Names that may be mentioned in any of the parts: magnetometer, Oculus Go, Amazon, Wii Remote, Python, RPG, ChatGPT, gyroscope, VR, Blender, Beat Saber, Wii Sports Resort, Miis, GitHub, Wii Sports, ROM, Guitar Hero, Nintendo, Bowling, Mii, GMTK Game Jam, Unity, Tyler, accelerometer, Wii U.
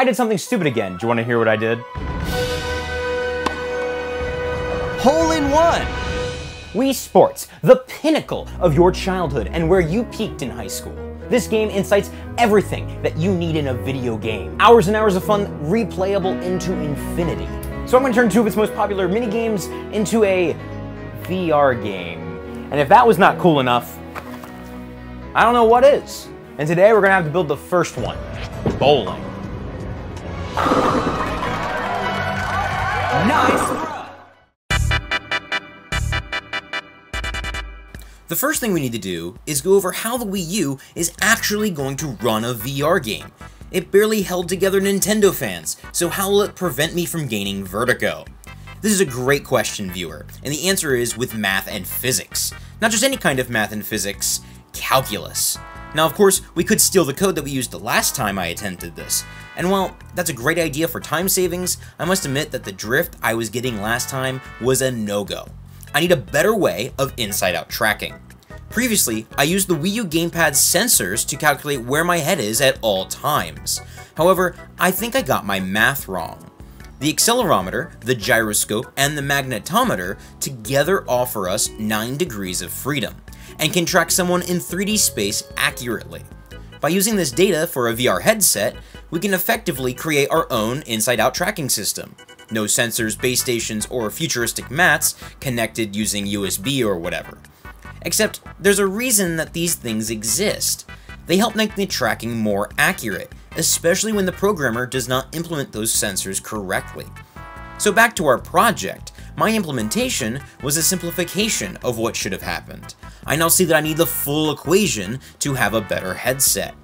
I did something stupid again. Do you want to hear what I did? Hole in one! Wii Sports, the pinnacle of your childhood and where you peaked in high school. This game incites everything that you need in a video game. Hours and hours of fun, replayable into infinity. So I'm going to turn two of its most popular minigames into a VR game. And if that was not cool enough, I don't know what is. And today we're going to have to build the first one, Bowling. Nice! The first thing we need to do is go over how the Wii U is actually going to run a VR game. It barely held together Nintendo fans, so how will it prevent me from gaining vertigo? This is a great question, viewer, and the answer is with math and physics. Not just any kind of math and physics, calculus. Now of course, we could steal the code that we used the last time I attempted this, and while that's a great idea for time savings, I must admit that the drift I was getting last time was a no-go. I need a better way of inside-out tracking. Previously, I used the Wii U gamepad's sensors to calculate where my head is at all times. However, I think I got my math wrong. The accelerometer, the gyroscope, and the magnetometer together offer us 9 degrees of freedom, and can track someone in 3D space accurately. By using this data for a VR headset, we can effectively create our own inside-out tracking system. No sensors, base stations, or futuristic mats connected using USB or whatever. Except there's a reason that these things exist. They help make the tracking more accurate, especially when the programmer does not implement those sensors correctly. So back to our project, my implementation was a simplification of what should have happened. I now see that I need the full equation to have a better headset.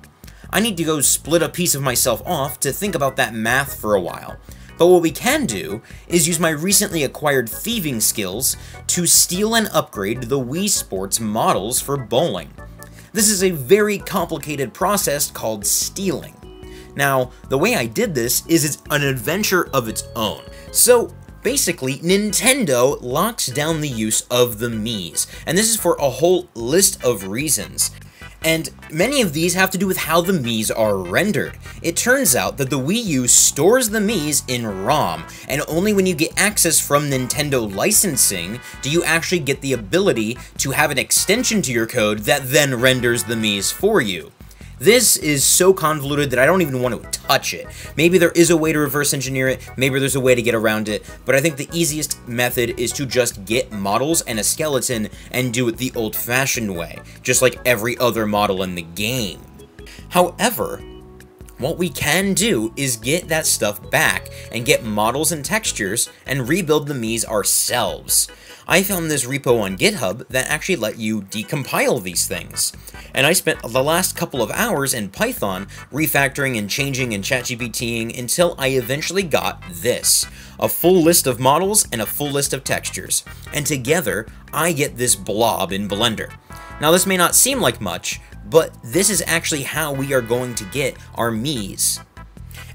I need to go split a piece of myself off to think about that math for a while. But what we can do is use my recently acquired thieving skills to steal and upgrade the Wii Sports models for bowling. This is a very complicated process called stealing. Now, the way I did this is it's an adventure of its own. So basically, Nintendo locks down the use of the Miis, and this is for a whole list of reasons. And many of these have to do with how the Miis are rendered. It turns out that the Wii U stores the Miis in ROM, and only when you get access from Nintendo licensing do you actually get the ability to have an extension to your code that then renders the Miis for you. This is so convoluted that I don't even want to touch it. Maybe there is a way to reverse engineer it, maybe there's a way to get around it, but I think the easiest method is to just get models and a skeleton and do it the old-fashioned way, just like every other model in the game. However, what we can do is get that stuff back and get models and textures and rebuild the Miis ourselves. I found this repo on GitHub that actually let you decompile these things. And I spent the last couple of hours in Python refactoring and changing and ChatGPTing until I eventually got this, a full list of models and a full list of textures. And together, I get this blob in Blender. Now this may not seem like much, but this is actually how we are going to get our Miis.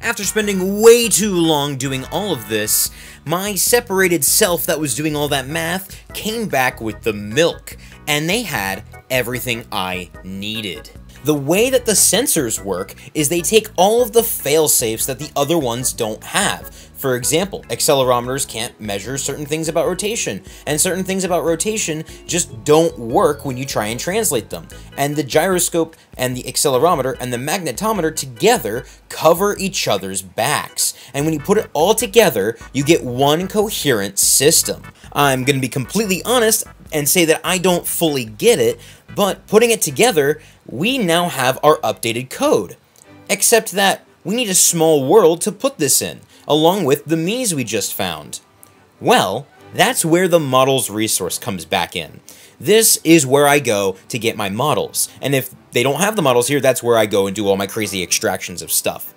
After spending way too long doing all of this, my separated self that was doing all that math came back with the milk, and they had everything I needed. The way that the sensors work is they take all of the fail-safes that the other ones don't have. For example, accelerometers can't measure certain things about rotation, and certain things about rotation just don't work when you try and translate them. And the gyroscope and the accelerometer and the magnetometer together cover each other's backs. And when you put it all together, you get one coherent system. I'm going to be completely honest and say that I don't fully get it, but putting it together, we now have our updated code. Except that we need a small world to put this in, along with the Miis we just found. Well, that's where the models resource comes back in. This is where I go to get my models, and if they don't have the models here, that's where I go and do all my crazy extractions of stuff.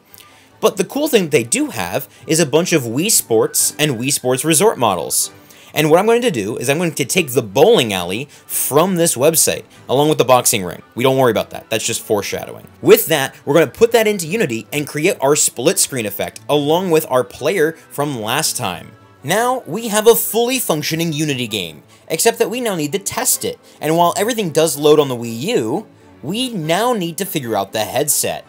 But the cool thing they do have is a bunch of Wii Sports and Wii Sports Resort models. And what I'm going to do is I'm going to take the bowling alley from this website, along with the boxing ring. We don't worry about that. That's just foreshadowing. With that, we're going to put that into Unity and create our split screen effect, along with our player from last time. Now, we have a fully functioning Unity game, except that we now need to test it. And while everything does load on the Wii U, we now need to figure out the headset.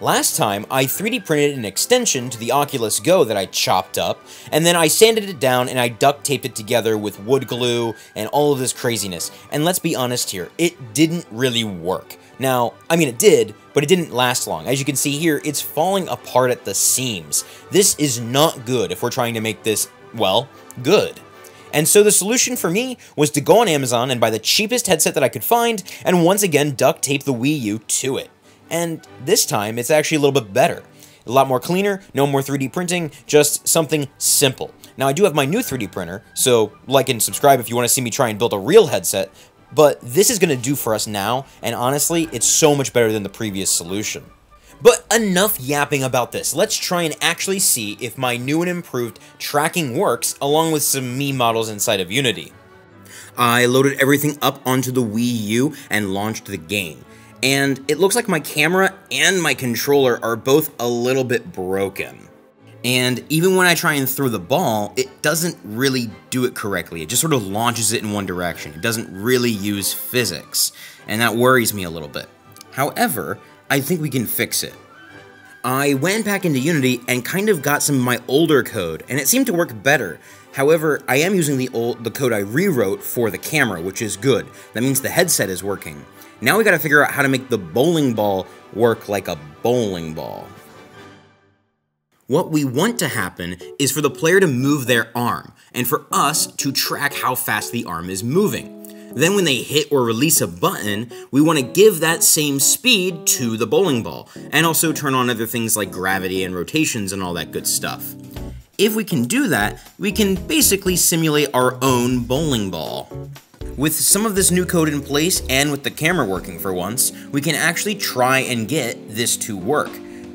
Last time, I 3D printed an extension to the Oculus Go that I chopped up, and then I sanded it down and I duct taped it together with wood glue and all of this craziness. And let's be honest here, it didn't really work. Now, I mean it did, but it didn't last long. As you can see here, it's falling apart at the seams. This is not good if we're trying to make this, well, good. And so the solution for me was to go on Amazon and buy the cheapest headset that I could find, and once again duct tape the Wii U to it. And this time, it's actually a little bit better. A lot more cleaner, no more 3D printing, just something simple. Now, I do have my new 3D printer, so like and subscribe if you want to see me try and build a real headset, but this is going to do for us now, and honestly, it's so much better than the previous solution. But enough yapping about this. Let's try and actually see if my new and improved tracking works, along with some Mii models inside of Unity. I loaded everything up onto the Wii U and launched the game. And it looks like my camera and my controller are both a little bit broken. And even when I try and throw the ball, it doesn't really do it correctly. It just sort of launches it in one direction. It doesn't really use physics, and that worries me a little bit. However, I think we can fix it. I went back into Unity and kind of got some of my older code, and it seemed to work better. However, I am using the code I rewrote for the camera, which is good. That means the headset is working. Now we gotta figure out how to make the bowling ball work like a bowling ball. What we want to happen is for the player to move their arm, and for us to track how fast the arm is moving. Then when they hit or release a button, we wanna give that same speed to the bowling ball, and also turn on other things like gravity and rotations and all that good stuff. If we can do that, we can basically simulate our own bowling ball. With some of this new code in place, and with the camera working for once, we can actually try and get this to work.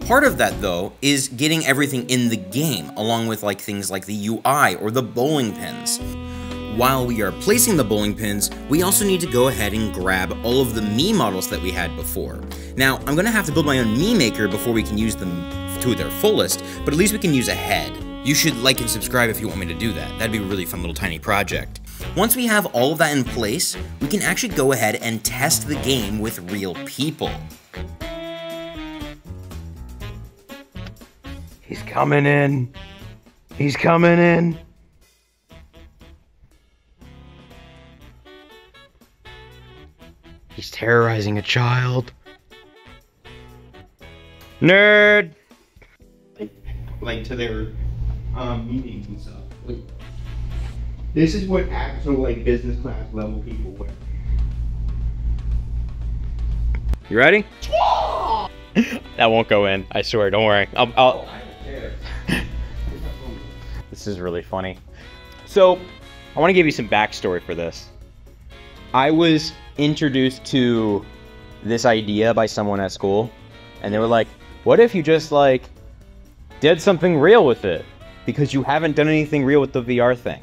Part of that, though, is getting everything in the game, along with like things like the UI or the bowling pins. While we are placing the bowling pins, we also need to go ahead and grab all of the Mii models that we had before. Now, I'm going to have to build my own Mii maker before we can use them to their fullest, but at least we can use a head. You should like and subscribe if you want me to do that. That'd be a really fun little tiny project. Once we have all of that in place, we can actually go ahead and test the game with real people. He's coming in. He's coming in. He's terrorizing a child. Nerd! Like to their meetings and stuff. Like, this is what actual, like, business class level people wear. You ready? Yeah! That won't go in, I swear, don't worry. Oh, I don't care. This is really funny. So, I want to give you some backstory for this. I was introduced to this idea by someone at school, and they were like, what if you just, like, did something real with it? Because you haven't done anything real with the VR thing.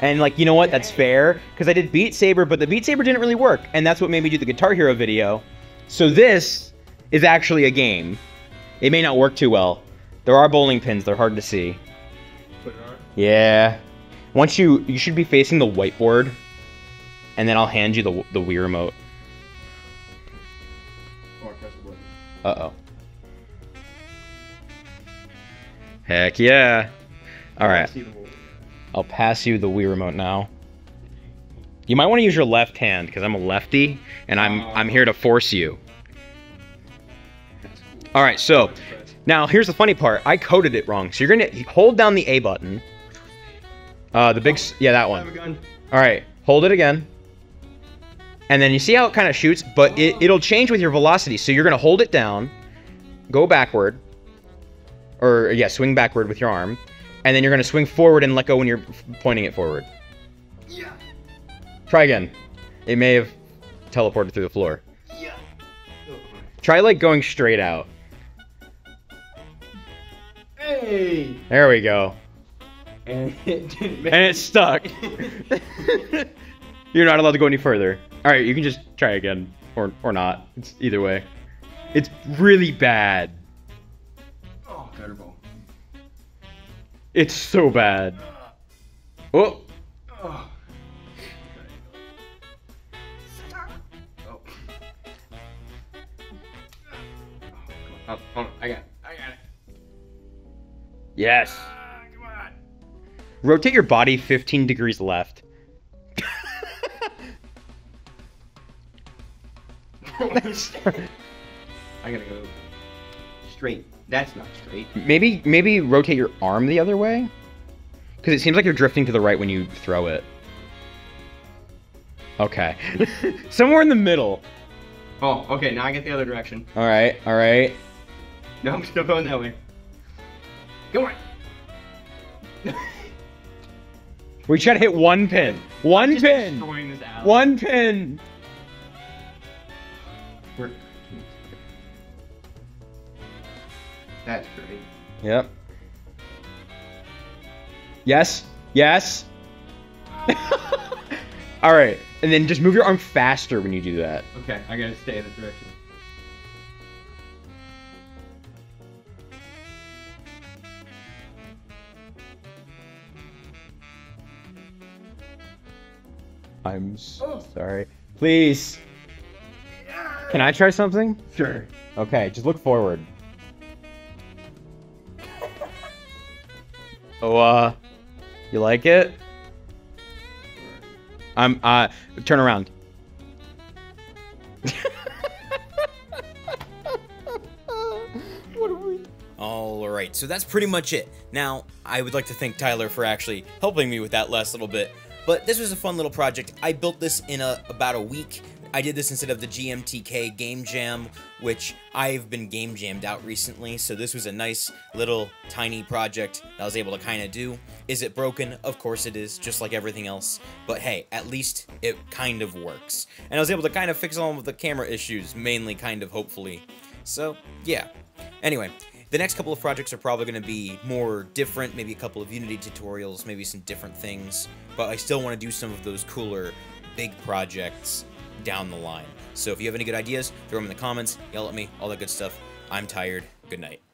And like, you know what, that's fair, because I did Beat Saber, but the Beat Saber didn't really work, and that's what made me do the Guitar Hero video. So this is actually a game. It may not work too well. There are bowling pins, they're hard to see. Yeah. Once you should be facing the whiteboard, and then I'll hand you the Wii Remote. Uh-oh. Heck yeah. All right. I'll pass you the Wii Remote now. You might want to use your left hand, because I'm a lefty, and I'm here to force you. All right, so, now here's the funny part. I coded it wrong, so you're going to hold down the A button. The big, yeah, that one. All right, hold it again. And then you see how it kind of shoots, but it'll change with your velocity. So you're going to hold it down, go backward, or, yeah, swing backward with your arm. And then you're gonna swing forward and let go when you're pointing it forward. Yeah. Try again. It may have teleported through the floor. Yeah. Oh. Try like going straight out. Hey. There we go. And it didn't make it stuck. You're not allowed to go any further. All right, you can just try again, or not. It's either way. It's really bad. Oh, terrible. It's so bad. Oh. Oh. Yes. Come on. Rotate your body 15 degrees left. I gotta go straight. That's not straight. Maybe rotate your arm the other way? Because it seems like you're drifting to the right when you throw it. Okay. Somewhere in the middle. Oh, okay, now I get the other direction. Alright, alright. No, I'm still going that way. Come on! We try to hit one pin. One pin! One pin! That's great. Yep. Yes. Yes. All right. And then just move your arm faster when you do that. Okay. I gotta stay in this direction. I'm so sorry. Please. Can I try something? Sure. Okay. Just look forward. So, you like it? I'm, turn around. What are we? Alright, so that's pretty much it. Now, I would like to thank Tyler for actually helping me with that last little bit, but this was a fun little project. I built this in about a week. I did this instead of the GMTK Game Jam, which I've been game jammed out recently, so this was a nice little tiny project that I was able to kind of do. Is it broken? Of course it is, just like everything else, but hey, at least it kind of works. And I was able to kind of fix all of the camera issues, mainly, kind of, hopefully. So, yeah. Anyway. The next couple of projects are probably going to be more different, maybe a couple of Unity tutorials, maybe some different things, but I still want to do some of those cooler, big projects down the line. So if you have any good ideas, throw them in the comments, yell at me, all that good stuff. I'm tired. Good night.